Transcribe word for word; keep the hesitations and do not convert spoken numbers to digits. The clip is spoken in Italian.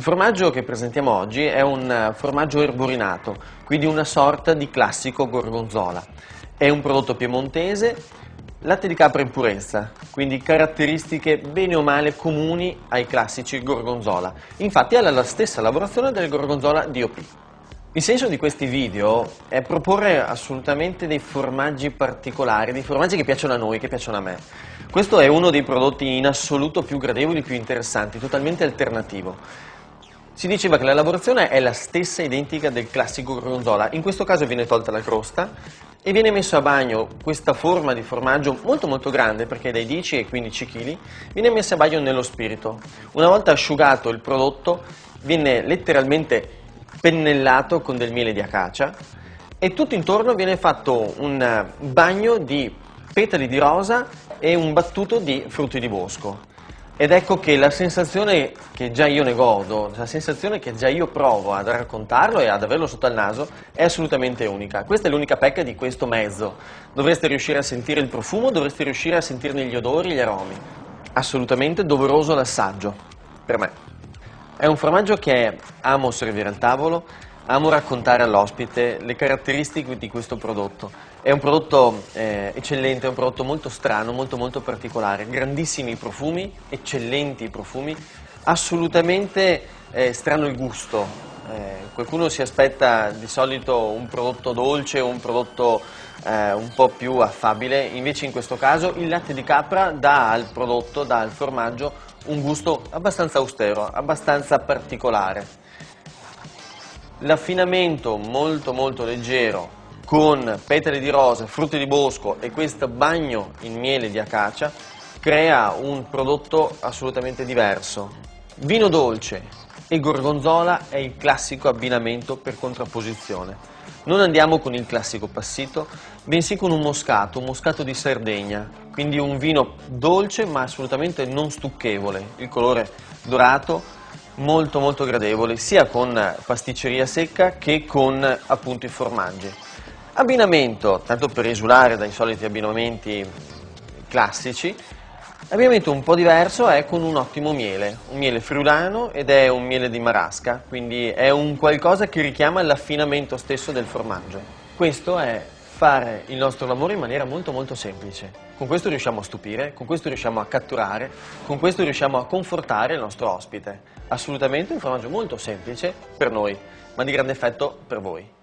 Il formaggio che presentiamo oggi è un formaggio erborinato, quindi una sorta di classico gorgonzola. È un prodotto piemontese, latte di capra in purezza, quindi caratteristiche bene o male comuni ai classici gorgonzola. Infatti ha la stessa lavorazione del gorgonzola D O P. Il senso di questi video è proporre assolutamente dei formaggi particolari, dei formaggi che piacciono a noi, che piacciono a me. Questo è uno dei prodotti in assoluto più gradevoli, più interessanti, totalmente alternativo. Si diceva che la lavorazione è la stessa identica del classico gorgonzola, in questo caso viene tolta la crosta e viene messo a bagno questa forma di formaggio molto molto grande, perché dai dieci ai quindici chili, viene messo a bagno nello spirito. Una volta asciugato il prodotto viene letteralmente pennellato con del miele di acacia e tutto intorno viene fatto un bagno di petali di rosa e un battuto di frutti di bosco. Ed ecco che la sensazione che già io ne godo, la sensazione che già io provo ad raccontarlo e ad averlo sotto al naso è assolutamente unica. Questa è l'unica pecca di questo mezzo. Dovreste riuscire a sentire il profumo, dovreste riuscire a sentirne gli odori, gli aromi. Assolutamente doveroso l'assaggio, per me. È un formaggio che amo servire al tavolo, amo raccontare all'ospite le caratteristiche di questo prodotto. È un prodotto eh, eccellente, è un prodotto molto strano, molto molto particolare, grandissimi profumi, eccellenti profumi, assolutamente eh, strano il gusto. Eh, qualcuno si aspetta di solito un prodotto dolce, un prodotto eh, un po' più affabile, invece in questo caso il latte di capra dà al prodotto, dà al formaggio, un gusto abbastanza austero, abbastanza particolare. L'affinamento molto molto leggero con petali di rosa, frutti di bosco e questo bagno in miele di acacia crea un prodotto assolutamente diverso. Vino dolce e gorgonzola è il classico abbinamento per contrapposizione. Non andiamo con il classico passito, bensì con un moscato, un moscato di Sardegna, quindi un vino dolce ma assolutamente non stucchevole, il colore dorato, molto molto gradevole, sia con pasticceria secca che con appunto i formaggi. Abbinamento, tanto per esulare dai soliti abbinamenti classici, abbinamento un po' diverso è con un ottimo miele, un miele friulano ed è un miele di Marasca, quindi è un qualcosa che richiama l'affinamento stesso del formaggio. Questo è fare il nostro lavoro in maniera molto molto semplice. Con questo riusciamo a stupire, con questo riusciamo a catturare, con questo riusciamo a confortare il nostro ospite. Assolutamente un formaggio molto semplice per noi, ma di grande effetto per voi.